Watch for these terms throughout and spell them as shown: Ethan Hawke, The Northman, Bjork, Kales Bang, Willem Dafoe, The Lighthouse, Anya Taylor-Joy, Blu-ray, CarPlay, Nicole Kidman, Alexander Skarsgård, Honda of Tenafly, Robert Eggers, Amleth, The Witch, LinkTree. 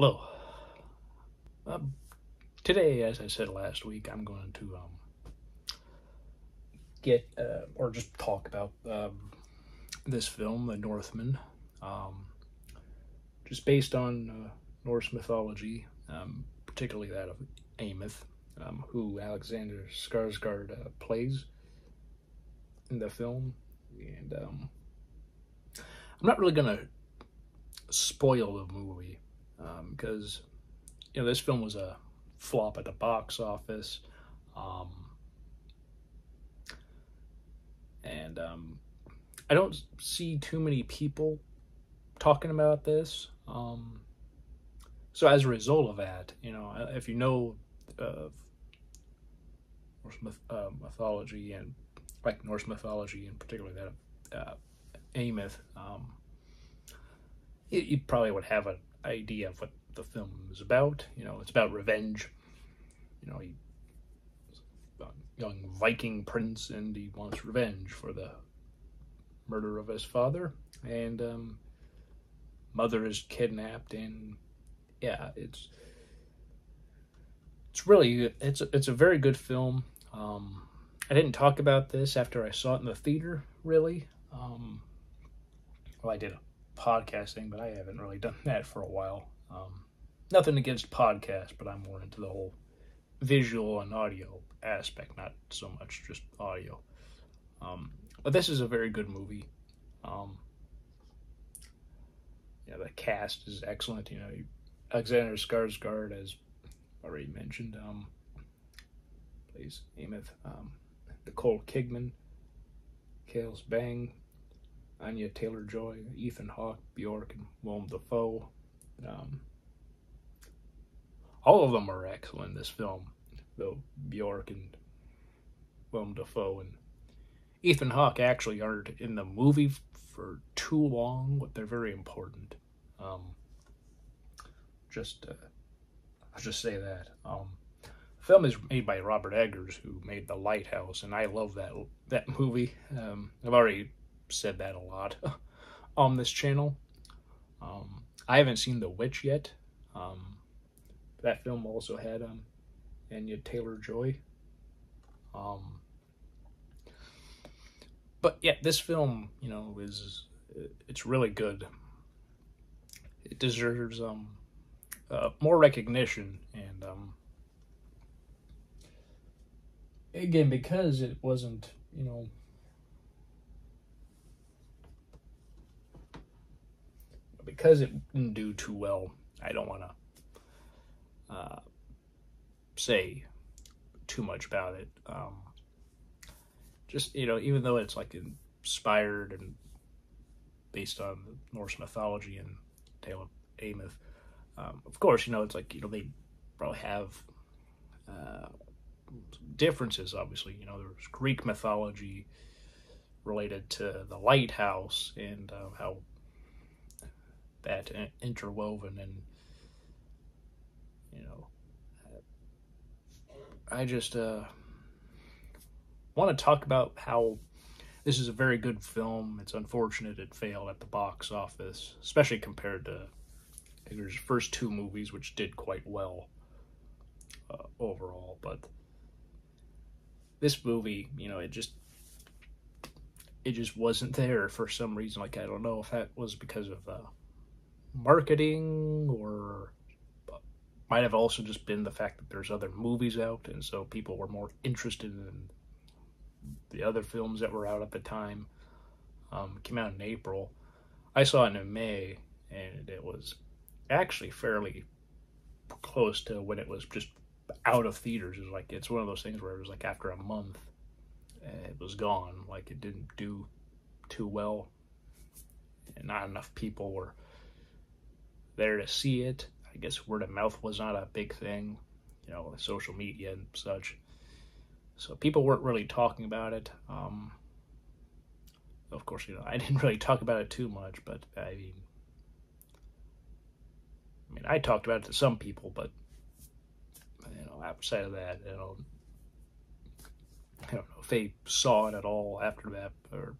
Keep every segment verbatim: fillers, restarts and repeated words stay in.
Hello. Um, today, as I said last week, I'm going to um, get uh, or just talk about um, this film, The Northman, um, just based on uh, Norse mythology, um, particularly that of Amleth, um, who Alexander Skarsgård uh, plays in the film. And um, I'm not really going to spoil the movie, because, um, you know, this film was a flop at the box office, um, and um, I don't see too many people talking about this, um, so as a result of that, you know, if you know uh, Norse myth uh, mythology, and like Norse mythology, and particularly that uh, Amleth, um, you, you probably would have a idea of what the film is about. You know, it's about revenge. You know, he's a young Viking prince and he wants revenge for the murder of his father, and um, mother is kidnapped, and yeah, it's it's really it's a, it's a very good film. Um, I didn't talk about this after I saw it in the theater, really. Um, well, I did a podcasting, but I haven't really done that for a while. Um, nothing against podcasts, but I'm more into the whole visual and audio aspect, not so much just audio. Um, but this is a very good movie. Um, yeah, the cast is excellent. You know, Alexander Skarsgård, as already mentioned, um, plays Amleth. Um, Nicole Kidman, Kales Bang, Anya Taylor-Joy, Ethan Hawke, Bjork, and Willem Dafoe. Um, all of them are excellent in this film, though Bjork and Willem Dafoe and Ethan Hawke actually aren't in the movie for too long, but they're very important. Um, just, uh, I'll just say that. Um, the film is made by Robert Eggers, who made The Lighthouse, and I love that that movie. Um, I've already said that a lot on this channel. Um, I haven't seen The Witch yet. Um, that film also had um, Anya Taylor-Joy. Um, but yeah, this film, you know, is it's really good. It deserves um, uh, more recognition, and um, again, because it wasn't, you know, because it didn't do too well, I don't want to uh, say too much about it. Um, just, you know, even though it's like inspired and based on Norse mythology and Tale of Amleth, um, of course, you know, it's like, you know, they probably have uh, differences, obviously. You know, there's Greek mythology related to The Lighthouse, and uh, how that interwoven, and you know, I just uh, want to talk about how this is a very good film. It's unfortunate it failed at the box office, especially compared to Eggers' first two movies, which did quite well uh, overall. But this movie, you know, it just it just wasn't there for some reason. Like, I don't know if that was because of Uh, marketing, or might have also just been the fact that there's other movies out, and so people were more interested in the other films that were out at the time. Um, it came out in April. I saw it in May, and it was actually fairly close to when it was just out of theaters. It was like, it's one of those things where it was like after a month, it was gone. Like, it didn't do too well, and not enough people were there to see it. I guess word of mouth was not a big thing, you know, social media and such. So people weren't really talking about it. Um, of course, you know, I didn't really talk about it too much, but I mean, I mean, I talked about it to some people, but you know, outside of that, you know, I don't know if they saw it at all after that or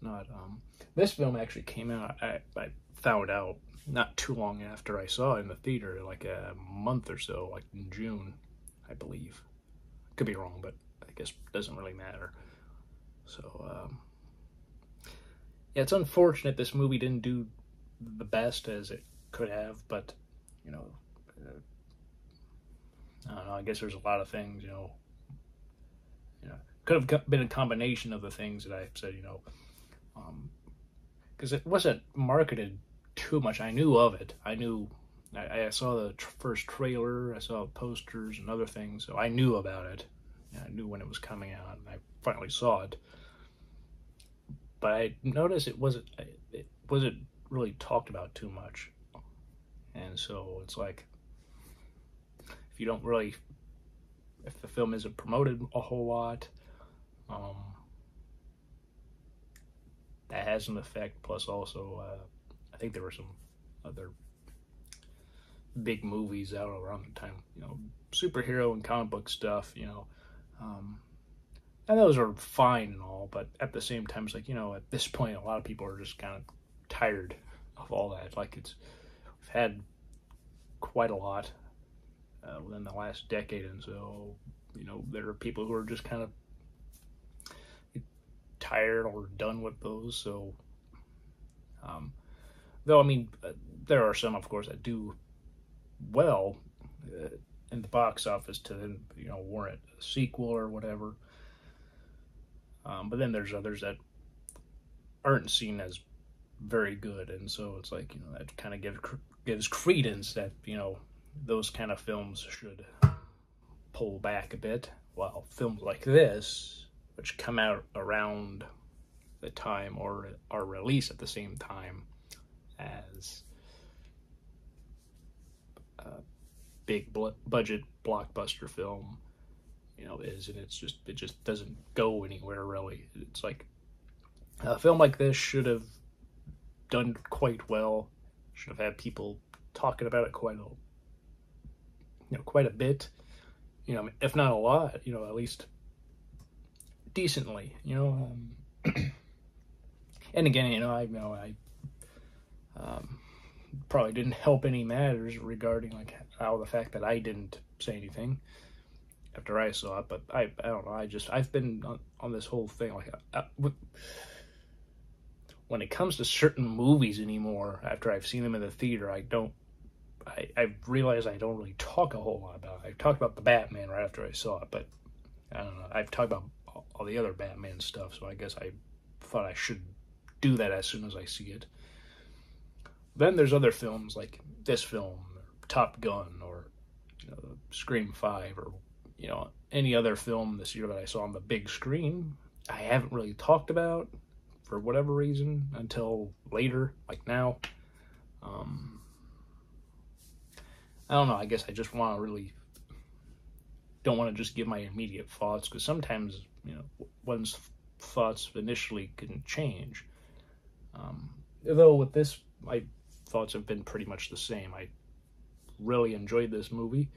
not. Um, this film actually came out, I, I found out not too long after I saw it in the theater, like a month or so, like in June, I believe. Could be wrong, but I guess it doesn't really matter. So, um, yeah, it's unfortunate this movie didn't do the best as it could have, but, you know, I don't know, I guess there's a lot of things, you know, you know, could have been a combination of the things that I said, you know, um, because it wasn't marketed too much. I knew of it. I knew, I, I saw the tr first trailer, I saw posters and other things, so I knew about it. I knew when it was coming out, and I finally saw it. But I noticed it wasn't, it wasn't really talked about too much. And so it's like, if you don't really, if the film isn't promoted a whole lot, um, that has an effect. Plus also, uh, I think there were some other big movies out around the time, you know, superhero and comic book stuff, you know, um, and those are fine and all, but at the same time, it's like, you know, at this point, a lot of people are just kind of tired of all that. Like, it's, we've had quite a lot uh, within the last decade, and so, you know, there are people who are just kind of tired or done with those. So, um, though, I mean, there are some, of course, that do well uh, in the box office to then, you know, warrant a sequel or whatever. Um, but then there's others that aren't seen as very good, and so it's like, you know, that kind of gives gives credence that, you know, those kind of films should pull back a bit, while films like this, which come out around the time or are released at the same time as a big bl- budget blockbuster film, you know, is, and it's just, it just doesn't go anywhere really. It's like a film like this should have done quite well, should have had people talking about it quite a, you know, quite a bit, you know, if not a lot, you know, at least decently, you know. Um, and again, you know, I you know I um, probably didn't help any matters regarding like how the fact that I didn't say anything after I saw it, but I, I don't know, I just, I've been on, on this whole thing, like, I, I, when it comes to certain movies anymore, after I've seen them in the theater, I don't, I, I realize I don't really talk a whole lot about it. I talked about the Batman right after I saw it, but, I don't know, I've talked about all the other Batman stuff, so I guess I thought I should do that as soon as I see it. Then there's other films, like this film, or Top Gun, or, you know, Scream five, or, you know, any other film this year that I saw on the big screen, I haven't really talked about for whatever reason until later, like now. Um, I don't know, I guess I just want to really, don't want to just give my immediate thoughts, because sometimes, you know, one's thoughts initially can change. Um, although with this, my thoughts have been pretty much the same. I really enjoyed this movie.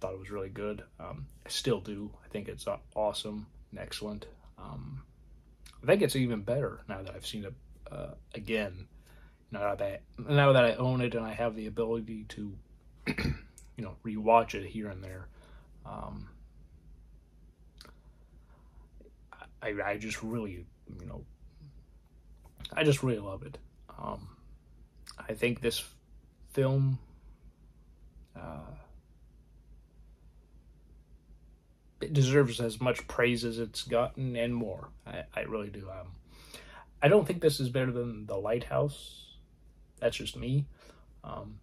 Thought it was really good. Um, I still do. I think it's awesome and excellent. Um, I think it's even better now that I've seen it uh, again. Now that I, now that I own it and I have the ability to, you know, rewatch it here and there, um, I I just really, you know, I just really love it. Um, I think this film. Uh, It deserves as much praise as it's gotten and more. I, I really do. Um, I don't think this is better than The Lighthouse. That's just me. Um,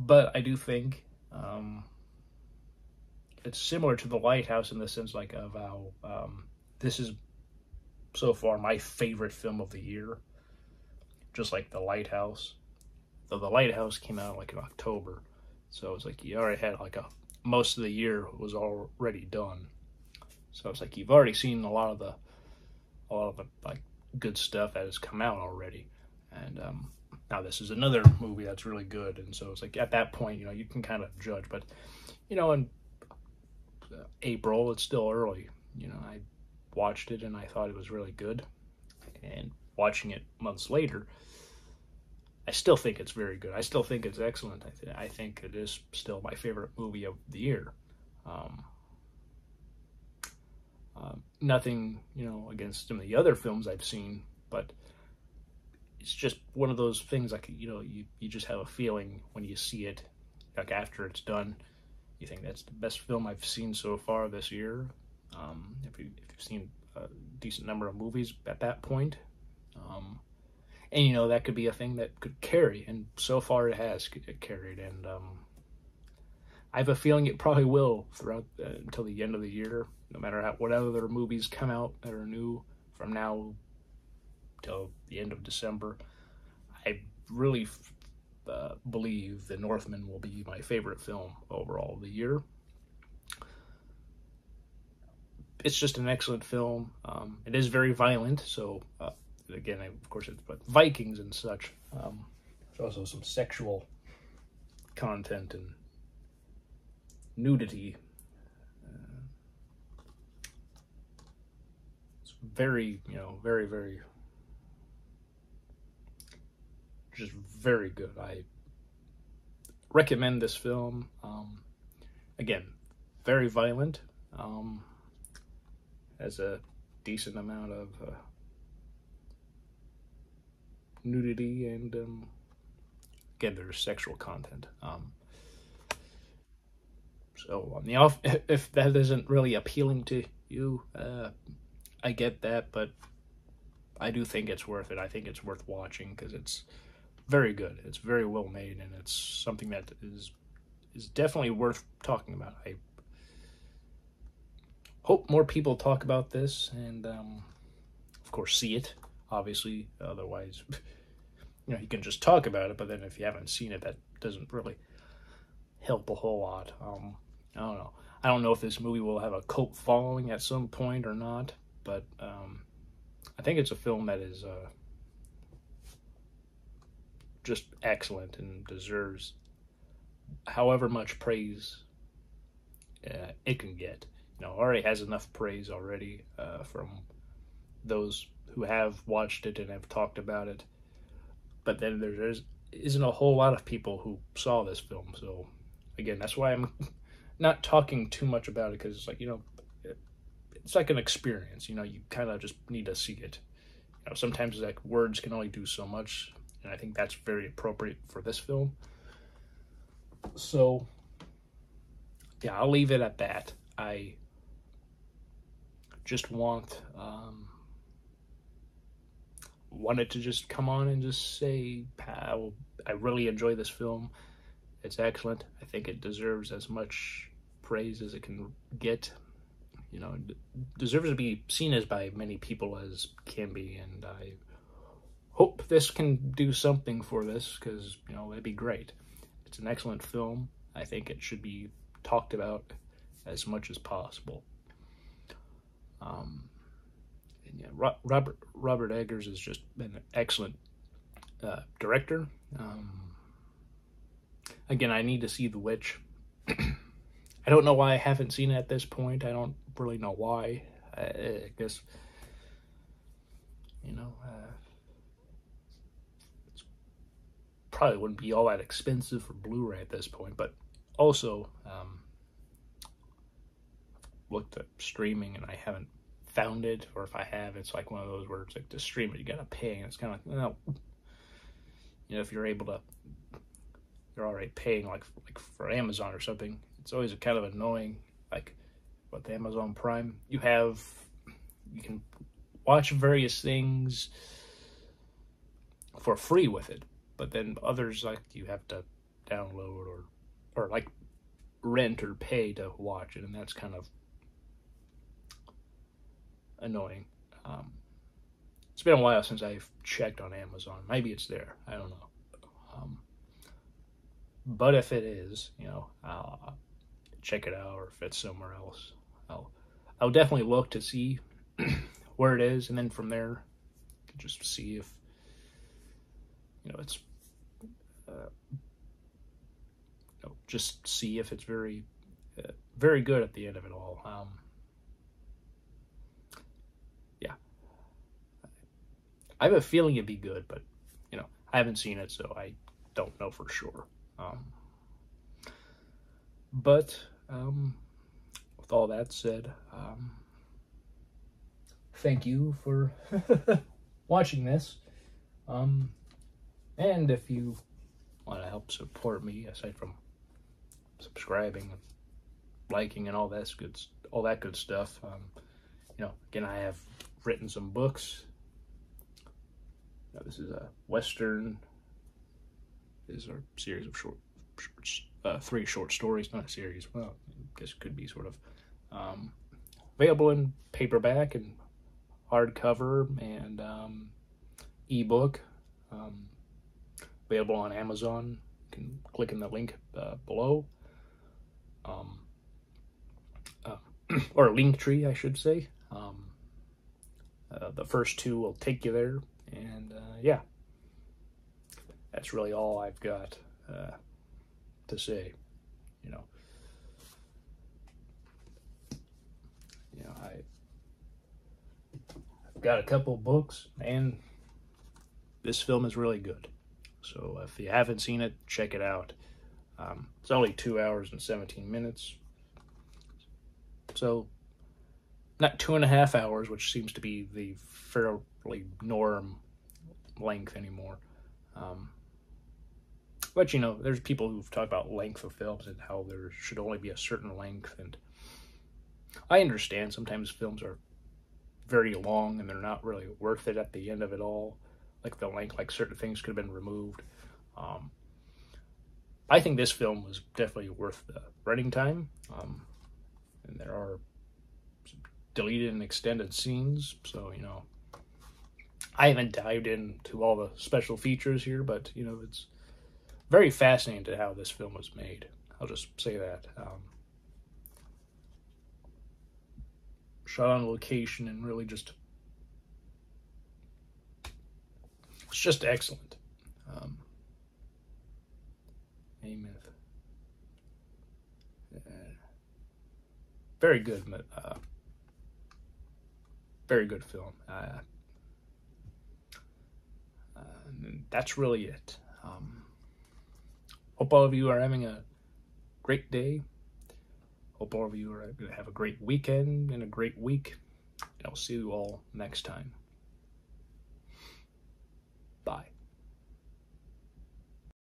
but I do think um, it's similar to The Lighthouse in the sense like of how um, this is so far my favorite film of the year. Just like The Lighthouse. Though The Lighthouse came out like in October. So it's like you already had like a most of the year was already done, so it's like you've already seen a lot of the, a lot of the like good stuff that has come out already, and um, now this is another movie that's really good, and so it's like at that point, you know, you can kind of judge, but you know, in April it's still early. You know, I watched it and I thought it was really good, and watching it months later, I still think it's very good. I still think it's excellent. I, th I think it is still my favorite movie of the year. Um, uh, nothing, you know, against some of the other films I've seen, but it's just one of those things, like, you know, you, you just have a feeling when you see it, like after it's done, you think that's the best film I've seen so far this year. Um, if, you, if you've seen a decent number of movies at that point. Um, And, you know, that could be a thing that could carry, and so far it has carried, and um, I have a feeling it probably will throughout uh, until the end of the year, no matter how, what other movies come out that are new from now till the end of December. I really f uh, believe The Northman will be my favorite film overall of the year. It's just an excellent film. Um, it is very violent, so... Uh, Again, of course, it's but Vikings and such. Um, there's also some sexual content and nudity. Uh, it's very, you know, very, very, just very good. I recommend this film. Um, again, very violent. Um, has a decent amount of... Uh, nudity, and um, again, there's sexual content. Um, so on the off, if that isn't really appealing to you, uh, I get that, but I do think it's worth it. I think it's worth watching because it's very good. It's very well made, and it's something that is is definitely worth talking about. I hope more people talk about this, and um, of course, see it. Obviously, otherwise, you know, you can just talk about it, but then if you haven't seen it, that doesn't really help a whole lot. Um, I don't know. I don't know if this movie will have a cult following at some point or not, but um, I think it's a film that is uh, just excellent and deserves however much praise uh, it can get. You know, already has enough praise already uh, from those who have watched it and have talked about it, but then there isn't a whole lot of people who saw this film. So again, that's why I'm not talking too much about it, because it's like, you know, it's like an experience. You know, you kind of just need to see it. You know, sometimes it's like words can only do so much, and I think that's very appropriate for this film. So yeah, I'll leave it at that. I just want um wanted to just come on and just say, I, I really enjoy this film. It's excellent. I think it deserves as much praise as it can get. You know, it deserves to be seen as by many people as can be, and I hope this can do something for this, because, you know, it'd be great. It's an excellent film. I think it should be talked about as much as possible. Um... Yeah, Robert Robert Eggers has just been an excellent uh, director. Um, again, I need to see The Witch. I don't know why I haven't seen it at this point. I don't really know why. I, I guess, you know, uh, it probably wouldn't be all that expensive for Blu-ray at this point. But also, um, I've looked at streaming and I haven't found it, or if I have, it's like one of those where it's like to stream it, you gotta pay, and it's kind of like, no, you know, if you're able to, you're already paying like like for Amazon or something. It's always a kind of annoying, like with Amazon Prime, you have, you can watch various things for free with it, but then others like you have to download or or like rent or pay to watch it, and that's kind of annoying. Um, it's been a while since I've checked on Amazon. Maybe it's there. I don't know. Um, but if it is, you know, I'll check it out, or if it's somewhere else, I'll, I'll definitely look to see where it is, and then from there, just see if, you know, it's, uh, you know, just see if it's very, uh, very good at the end of it all. Um, I have a feeling it'd be good, but, you know, I haven't seen it, so I don't know for sure. Um, but um, with all that said, um, thank you for watching this. Um, and if you want to help support me, aside from subscribing and liking and all that's good, all that good stuff, um, you know, again, I have written some books. Now, this is a Western. This is our series of short, short uh, three short stories, not a series. Well, I guess it could be sort of um, available in paperback and hardcover and um, ebook. Um, available on Amazon. You can click in the link uh, below, um, uh, or link tree, I should say. Um, uh, the first two will take you there. And uh, yeah, that's really all I've got uh, to say. You know, you know, I, I've got a couple books, and this film is really good. So if you haven't seen it, check it out. Um, it's only two hours and seventeen minutes, so not two and a half hours, which seems to be the fairly norm length anymore. Um, but you know, there's people who've talked about length of films and how there should only be a certain length, and I understand sometimes films are very long and they're not really worth it at the end of it all. Like the length, like certain things could have been removed. Um, I think this film was definitely worth the running time. Um, and there are deleted and extended scenes, so you know, I haven't dived into all the special features here, but you know, it's very fascinating to how this film was made. I'll just say that. Um, shot on location, and really just, it's just excellent. Um, Amleth. Uh, very good, uh, very good film. Uh, And that's really it. Um, hope all of you are having a great day. Hope all of you are going to have a great weekend and a great week. And I'll see you all next time. Bye.